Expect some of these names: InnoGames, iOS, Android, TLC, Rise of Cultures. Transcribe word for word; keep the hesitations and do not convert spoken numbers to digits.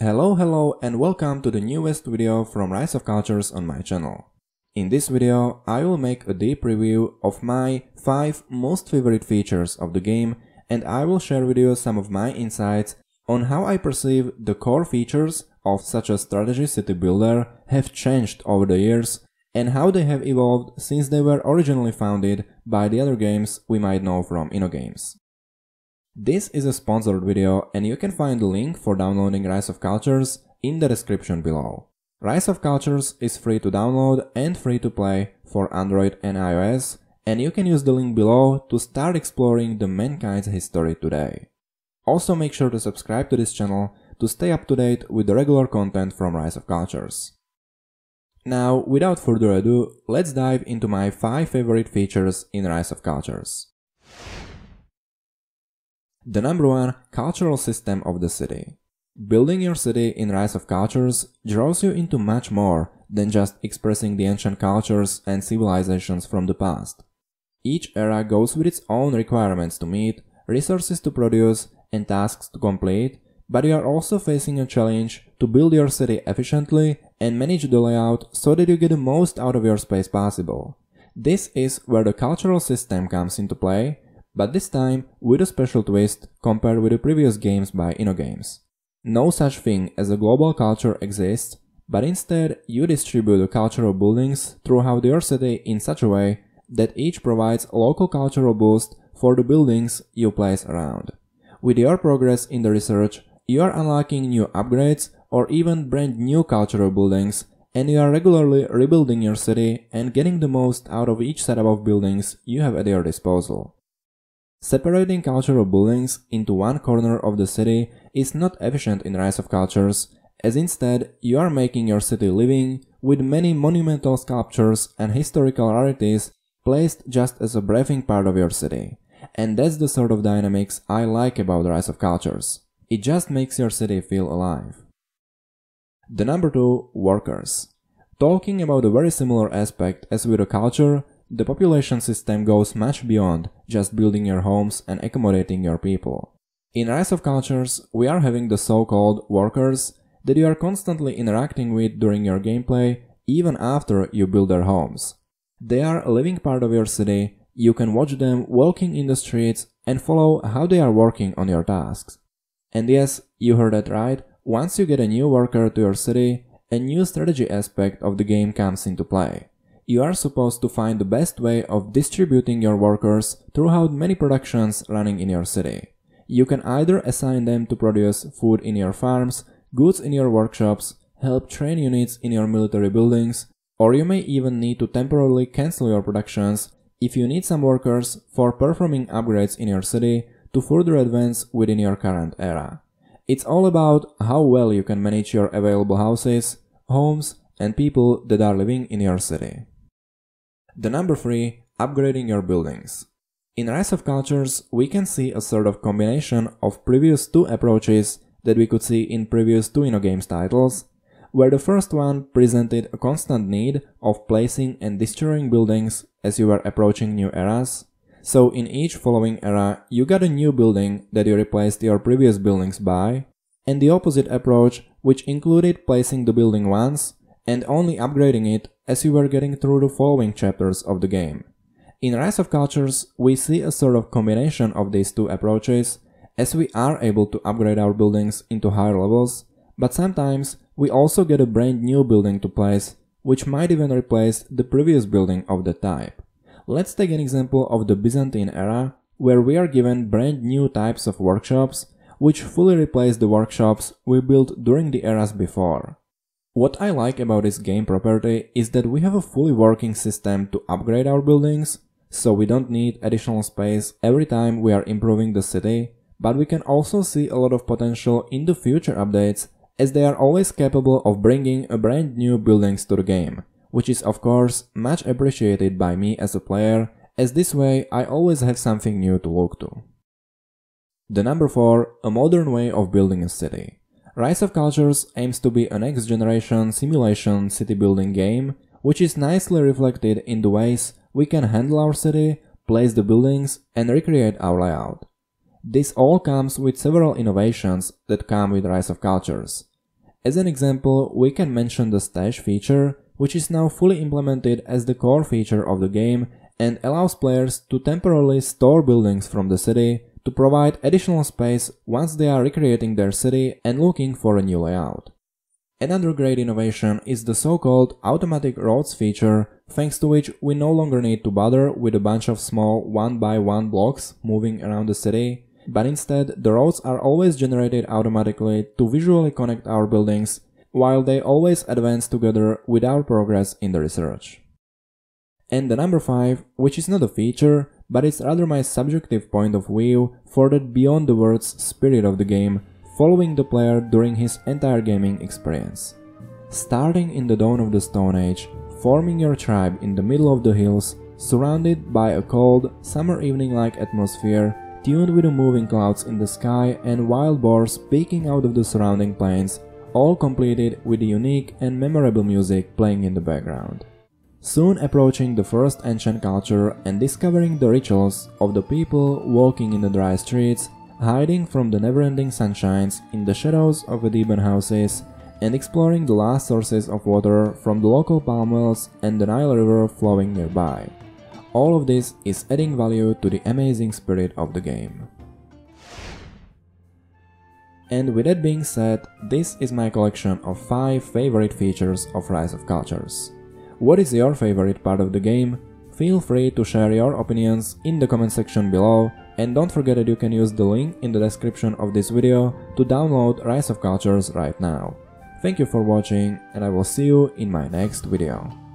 Hello, hello and welcome to the newest video from Rise of Cultures on my channel. In this video I will make a deep review of my five most favorite features of the game and I will share with you some of my insights on how I perceive the core features of such a strategy city builder have changed over the years and how they have evolved since they were originally founded by the other games we might know from InnoGames. This is a sponsored video and you can find the link for downloading Rise of Cultures in the description below. Rise of Cultures is free to download and free to play for Android and iOS, and you can use the link below to start exploring the mankind's history today. Also make sure to subscribe to this channel to stay up to date with the regular content from Rise of Cultures. Now, without further ado, let's dive into my five favorite features in Rise of Cultures. The number one, cultural system of the city. Building your city in Rise of Cultures draws you into much more than just expressing the ancient cultures and civilizations from the past. Each era goes with its own requirements to meet, resources to produce, and tasks to complete, but you are also facing a challenge to build your city efficiently and manage the layout so that you get the most out of your space possible. This is where the cultural system comes into play, but this time with a special twist compared with the previous games by InnoGames. No such thing as a global culture exists, but instead you distribute the cultural buildings throughout your city in such a way that each provides a local cultural boost for the buildings you place around. With your progress in the research, you are unlocking new upgrades or even brand new cultural buildings, and you are regularly rebuilding your city and getting the most out of each setup of buildings you have at your disposal. Separating cultural buildings into one corner of the city is not efficient in Rise of Cultures, as instead you are making your city living with many monumental sculptures and historical rarities placed just as a breathing part of your city. And that's the sort of dynamics I like about Rise of Cultures. It just makes your city feel alive. The number two, workers. Talking about a very similar aspect as with a culture, the population system goes much beyond just building your homes and accommodating your people. In Rise of Cultures, we are having the so-called workers that you are constantly interacting with during your gameplay, even after you build their homes. They are a living part of your city, you can watch them walking in the streets and follow how they are working on your tasks. And yes, you heard that right, once you get a new worker to your city, a new strategy aspect of the game comes into play. You are supposed to find the best way of distributing your workers throughout many productions running in your city. You can either assign them to produce food in your farms, goods in your workshops, help train units in your military buildings, or you may even need to temporarily cancel your productions if you need some workers for performing upgrades in your city to further advance within your current era. It's all about how well you can manage your available houses, homes, and people that are living in your city. The number three, upgrading your buildings. In Rise of Cultures, we can see a sort of combination of previous two approaches that we could see in previous two InnoGames titles, where the first one presented a constant need of placing and destroying buildings as you were approaching new eras. So in each following era, you got a new building that you replaced your previous buildings by, and the opposite approach, which included placing the building once and only upgrading it as you were getting through the following chapters of the game. In Rise of Cultures, we see a sort of combination of these two approaches, as we are able to upgrade our buildings into higher levels, but sometimes we also get a brand new building to place, which might even replace the previous building of the type. Let's take an example of the Byzantine era, where we are given brand new types of workshops, which fully replace the workshops we built during the eras before. What I like about this game property is that we have a fully working system to upgrade our buildings, so we don't need additional space every time we are improving the city, but we can also see a lot of potential in the future updates, as they are always capable of bringing a brand new buildings to the game, which is of course much appreciated by me as a player, as this way I always have something new to look to. The number four, a modern way of building a city. Rise of Cultures aims to be a next-generation simulation city-building game, which is nicely reflected in the ways we can handle our city, place the buildings, and recreate our layout. This all comes with several innovations that come with Rise of Cultures. As an example, we can mention the stash feature, which is now fully implemented as the core feature of the game and allows players to temporarily store buildings from the city to provide additional space once they are recreating their city and looking for a new layout. Another great innovation is the so-called automatic roads feature, thanks to which we no longer need to bother with a bunch of small one by one blocks moving around the city, but instead the roads are always generated automatically to visually connect our buildings, while they always advance together with our progress in the research. And the number five, which is not a feature, but it's rather my subjective point of view for that beyond the words spirit of the game, following the player during his entire gaming experience. Starting in the dawn of the Stone Age, forming your tribe in the middle of the hills, surrounded by a cold, summer evening-like atmosphere, tuned with the moving clouds in the sky and wild boars peeking out of the surrounding plains, all completed with the unique and memorable music playing in the background. Soon approaching the first ancient culture and discovering the rituals of the people walking in the dry streets, hiding from the never-ending sunshines in the shadows of Adiban houses, and exploring the last sources of water from the local palm wells and the Nile River flowing nearby. All of this is adding value to the amazing spirit of the game. And with that being said, this is my collection of five favorite features of Rise of Cultures. What is your favorite part of the game? Feel free to share your opinions in the comment section below, and don't forget that you can use the link in the description of this video to download Rise of Cultures right now. Thank you for watching, and I will see you in my next video.